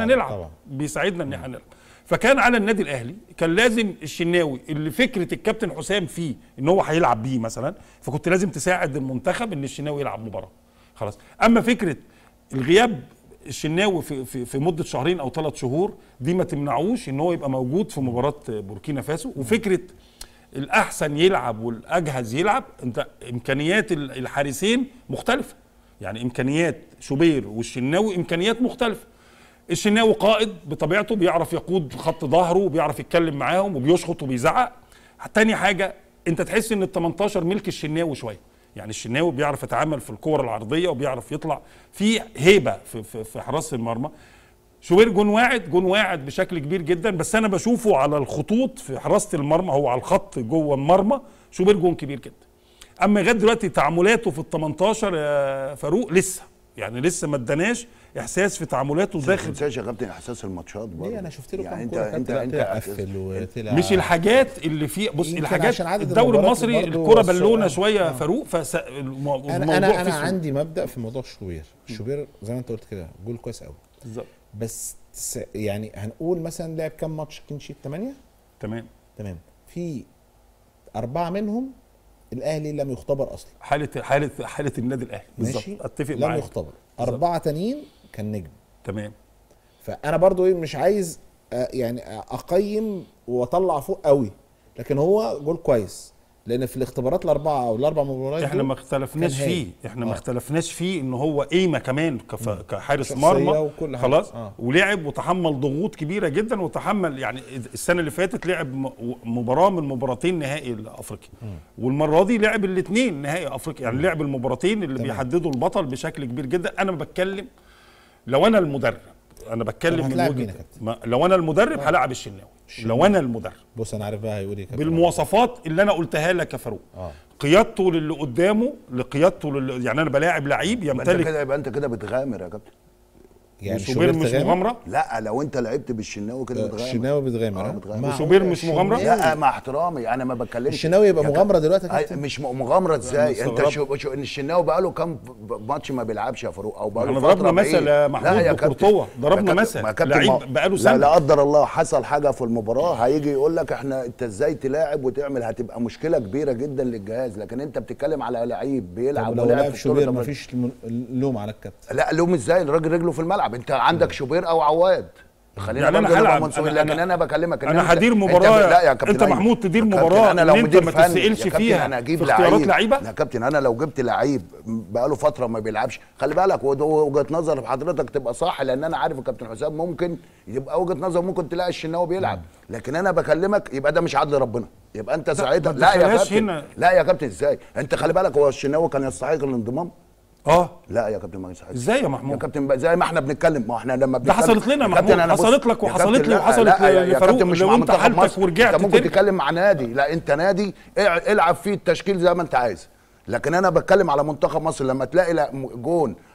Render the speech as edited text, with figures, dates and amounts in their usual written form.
نلعب طبعا. بيساعدنا ان احنا نلعب. فكان على النادي الاهلي كان لازم الشناوي اللي فكره الكابتن حسام فيه ان هو هيلعب بيه مثلا، فكنت لازم تساعد المنتخب ان الشناوي يلعب مباراه خلاص. اما فكره الغياب الشناوي في مده شهرين او 3 شهور دي ما تمنعوش ان هو يبقى موجود في مباراه بوركينا فاسو. وفكره الاحسن يلعب والاجهز يلعب، انت امكانيات الحارسين مختلفه، يعني امكانيات شوبير والشناوي امكانيات مختلفه. الشناوي قائد بطبيعته، بيعرف يقود خط ظهره وبيعرف يتكلم معاهم وبيشخط وبيزعق. تاني حاجه انت تحس ان ال 18 ملك الشناوي شويه، يعني الشناوي بيعرف يتعامل في الكور العرضيه وبيعرف يطلع في هيبه في حراسه المرمى. شوبير جون واعد بشكل كبير جدا، بس انا بشوفه على الخطوط في حراسه المرمى، هو على الخط جوه المرمى شوبير جون كبير جدا. اما لغايه دلوقتي تعاملاته في ال 18 يا فاروق لسه، يعني لسه ما اداناش احساس في تعاملاته داخل. ما تنساش يا كابتن احساس الماتشات برضه، انا شفت له يعني كام كوره تقفل، مش الحاجات اللي فيه. بص الحاجات الدوري المصري الكوره بالونه شويه فاروق، فالموضوع انا عندي مبدا في موضوع شوبير زي ما انت قلت كده، جول كويس قوي بالظبط، بس يعني هنقول مثلا لعب كام ماتش كلين شيت؟ 8. تمام، في 4 منهم الاهلي لم يختبر اصلا، حاله النادي الاهلي بالظبط، اتفق معاك، لم يختبر. 4 تانيين كان نجم. تمام، فانا برضو مش عايز يعني اقيم واطلع فوق قوي، لكن هو جول كويس، لان في الاختبارات الاربعه او الاربع مباريات احنا ما اختلفناش فيه، احنا ما اختلفناش فيه ان هو قيمه كمان كحارس مرمى خلاص. ولعب وتحمل ضغوط كبيره جدا، وتحمل يعني السنه اللي فاتت لعب مباراه من مباراتين نهائي الافريقي، والمره دي لعب الاثنين نهائي افريقيا، يعني لعب المباراتين اللي بيحددوا البطل بشكل كبير جدا. انا بتكلم لو انا المدرب، انا بتكلم من وجهه، لو انا المدرب هلاعب الشناوي. لو انا المدرب، بص انا عارف بقى هيقول ايه بالمواصفات اللي انا قلتها لك يا فاروق، قيادته للي قدامه، لقيادته يعني انا بلاعب لعيب يمتلك. يبقى انت كده بتغامر يا كابتن. يعني شوبير مش مغامره؟ لا، لو انت لعبت بالشناوي كده بتغامر. الشناوي بتغامر. شوبير مش مغامره؟ لا، مع احترامي انا ما بتكلمش. الشناوي يبقى مغامره دلوقتي يا كابتن؟ مش مغامره ازاي؟ انت شو ان الشناوي بقى له كام ماتش ما بيلعبش يا فاروق، او بقى له فتره. ضربنا مثل يا محمود بكورتوه، ضربنا مثل لعيب بقى له سنه. لا قدر الله حصل حاجه في المباراه، هيجي يقول لك احنا انت ازاي تلاعب وتعمل، هتبقى مشكله كبيره جدا للجهاز. لكن انت بتتكلم على لعيب بيلعب ولعب في شوبير، مفيش لوم على الكابتن. لا لوم ازاي؟ الراجل رجله في الملعب. انت عندك شوبير او عواد، خلينا نلعب منصور. لكن انا بكلمك انا هدير مباراه. لا يا كابتن، انت محمود تدير مباراه، انا لو مدير فني ما تسالش فيها انا اجيب لعيب. لا يا كابتن، انا لو جبت لعيب بقاله فتره ما بيلعبش، خلي بالك وجهه نظر حضرتك تبقى صح، لان انا عارف الكابتن حسام ممكن يبقى وجهه نظر، ممكن تلاقي الشناوي بيلعب، لكن انا بكلمك يبقى ده مش عدل ربنا، يبقى انت ساعتها. لا يا كابتن، لا يا كابتن ازاي؟ انت خلي بالك، هو الشناوي كان يستحق الانضمام. لا يا كابتن ما ينصحش. ازاي يا محمود؟ يا كابتن زي ما احنا بنتكلم، ما احنا لما بنتكلم ده حصلت لنا يا محمود، حصلت لك وحصلت لي وحصلت لفاروق. لو انت حالتك ورجعت انت ممكن تتكلم مع نادي، لا انت نادي العب فيه التشكيل زي ما انت عايز، لكن انا بتكلم على منتخب مصر. لما تلاقي جون